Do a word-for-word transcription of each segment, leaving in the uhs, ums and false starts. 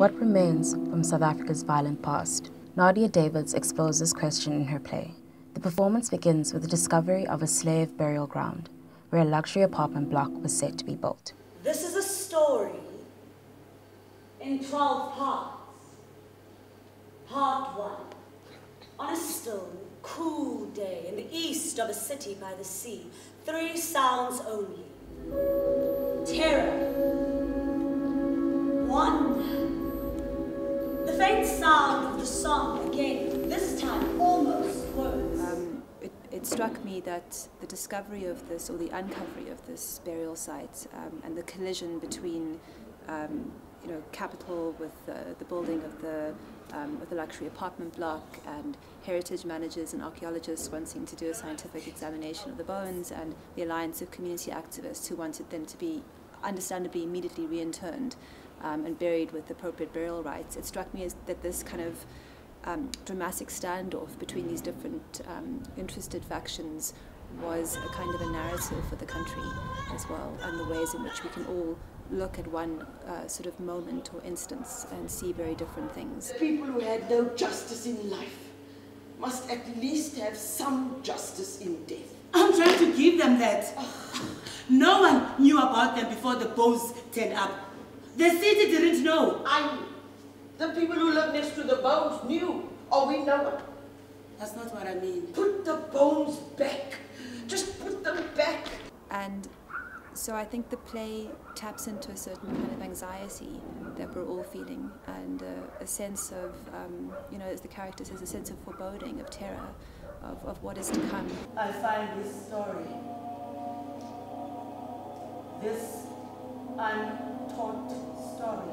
What remains from South Africa's violent past? Nadia Davids explores this question in her play. The performance begins with the discovery of a slave burial ground, where a luxury apartment block was said to be built. This is a story in twelve parts. Part one. On a still, cool day in the east of a city by the sea, three sounds only. Terror. One. The faint sound of the song again, this time almost words. Um, it, it struck me that the discovery of this, or the uncovery of this burial site, um, and the collision between um, you know, capital with uh, the building of the, um, of the luxury apartment block, and heritage managers and archaeologists wanting to do a scientific examination of the bones, and the alliance of community activists who wanted them to be understandably immediately re-interned um, and buried with appropriate burial rites. It struck me as that this kind of um, dramatic standoff between these different um, interested factions was a kind of a narrative for the country as well, and the ways in which we can all look at one uh, sort of moment or instance and see very different things. People who had no justice in life must at least have some justice in death. I'm trying to give them that. No one knew about them before the bones turned up. The city didn't know. I knew. The people who lived next to the bones knew, or we know. That's not what I mean. Put the bones back. Just put them back. And so I think the play taps into a certain kind of anxiety that we're all feeling, and a, a sense of, um, you know, as the character says, a sense of foreboding, of terror, of, of what is to come. I find this story, this untaught story,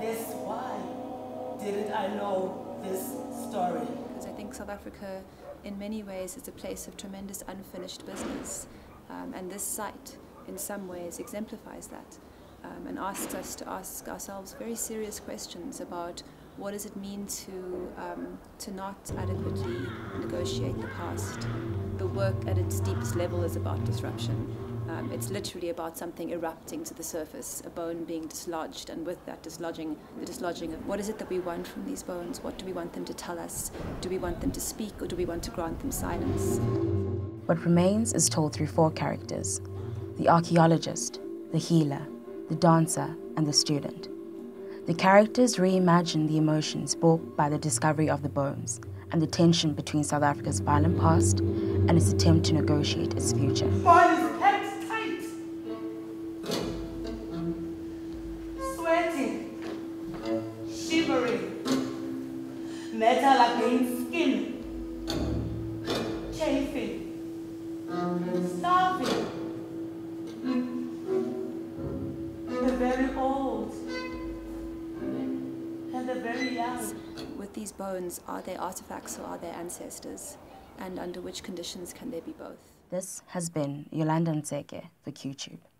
this why didn't I know this story? Because I think South Africa, in many ways, is a place of tremendous unfinished business. Um, and this site, in some ways, exemplifies that, um, and asks us to ask ourselves very serious questions about what does it mean to, um, to not adequately negotiate the past. The work at its deepest level is about disruption. Um, it's literally about something erupting to the surface, a bone being dislodged, and with that dislodging, the dislodging of what is it that we want from these bones? What do we want them to tell us? Do we want them to speak, or do we want to grant them silence? What remains is told through four characters: the archaeologist, the healer, the dancer, and the student. The characters reimagine the emotions brought by the discovery of the bones and the tension between South Africa's violent past and its attempt to negotiate its future. Boys, hands tight! Sweating, shivering, metal against skin, chafing. Starving. The very old and the very young. With these bones, are they artifacts or are they ancestors? And under which conditions can they be both? This has been Yolanda Mdzeke for QTube.